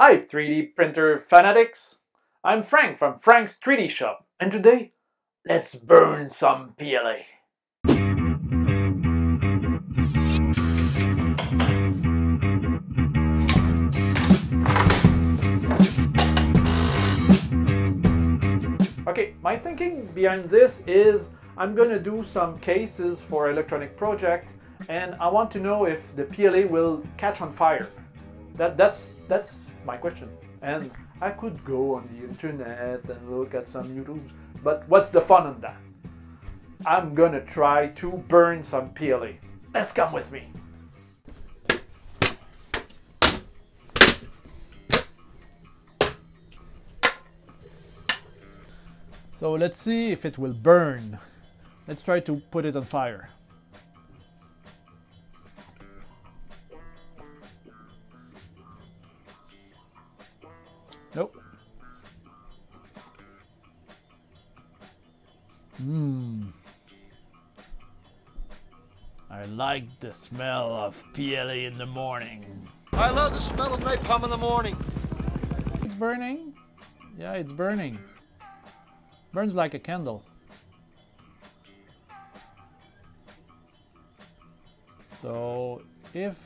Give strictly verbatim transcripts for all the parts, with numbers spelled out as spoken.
Hi three D printer fanatics! I'm Frank from Frank's three D Shop, and today let's burn some P L A. Okay, my thinking behind this is I'm gonna do some cases for electronic project, and I want to know if the P L A will catch on fire. That, that's, that's my question. And I could go on the internet and look at some YouTubes, but what's the fun on that? I'm gonna try to burn some P L A. Let's come with me. So let's see if it will burn. Let's try to put it on fire. Nope. Mmm. I like the smell of P L A in the morning. I love the smell of napalm in the morning. It's burning. Yeah, it's burning. Burns like a candle. So if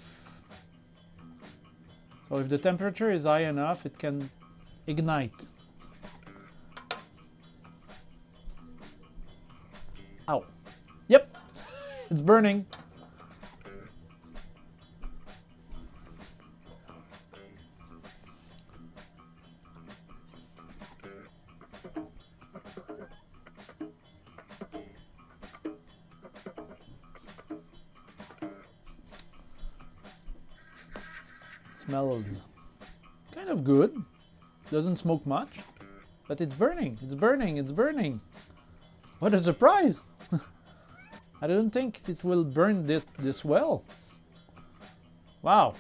so if the temperature is high enough, it can ignite. Ow. Yep, it's burning. Smells kind of good. Doesn't smoke much, but it's burning, it's burning, it's burning. What a surprise! I didn't think it will burn this, this well. Wow.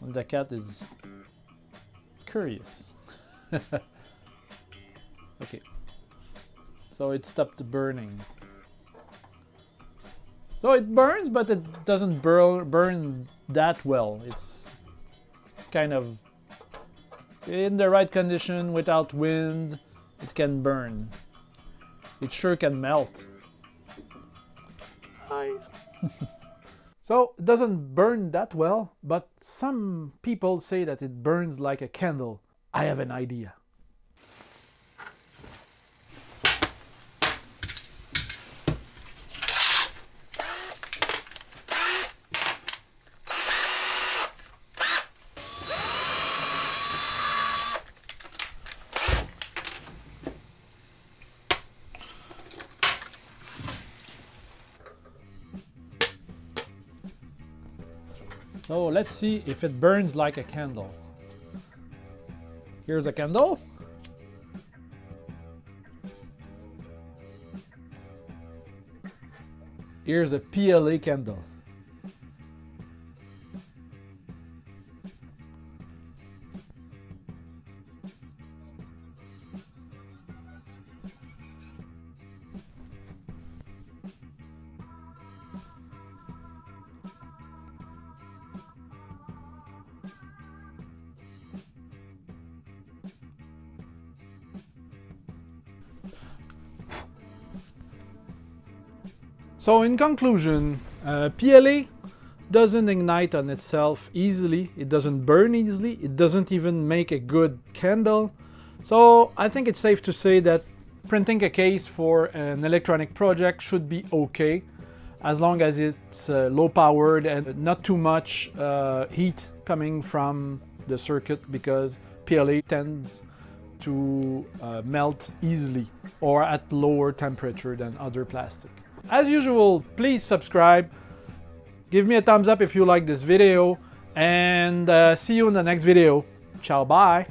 And the cat is curious. Okay. So it stopped burning. So it burns, but it doesn't bur burn that well. It's kind of in the right condition, without wind, it can burn. It sure can melt. Hi. So it doesn't burn that well, but some people say that it burns like a candle. I have an idea. So let's see if it burns like a candle. Here's a candle. Here's a P L A candle. So in conclusion, uh, P L A doesn't ignite on itself easily, it doesn't burn easily, it doesn't even make a good candle. So I think it's safe to say that printing a case for an electronic project should be okay, as long as it's uh, low powered and not too much uh, heat coming from the circuit, because P L A tends to uh, melt easily or at lower temperature than other plastic. As usual, please subscribe, give me a thumbs up if you like this video, and uh, see you in the next video. Ciao, bye!